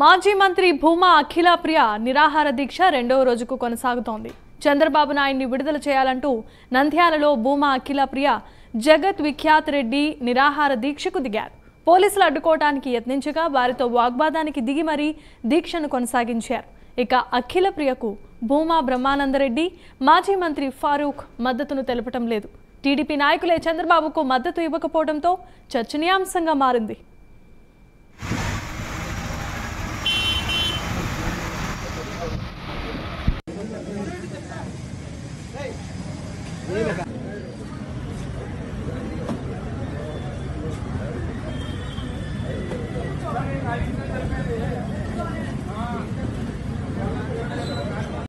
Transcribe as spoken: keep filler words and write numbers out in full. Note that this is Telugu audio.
మాజీ మంత్రి భూమా అఖిల ప్రియ నిరాహార దీక్ష రెండో రోజుకు కొనసాగుతోంది. చంద్రబాబు నాయుడిని విడుదల చేయాలంటూ నంద్యాలలో భూమా అఖిల ప్రియ జగత్ విఖ్యాత్ రెడ్డి నిరాహార దీక్షకు దిగారు. పోలీసులు అడ్డుకోవడానికి యత్నించగా వారితో వాగ్వాదానికి దిగి మరీ దీక్షను కొనసాగించారు. ఇక అఖిల ప్రియకు భూమా బ్రహ్మానంద రెడ్డి, మాజీ మంత్రి ఫారూక్ మద్దతును తెలపటం లేదు. టీడీపీ నాయకులే చంద్రబాబుకు మద్దతు ఇవ్వకపోవడంతో చర్చనీయాంశంగా మారింది. Hey!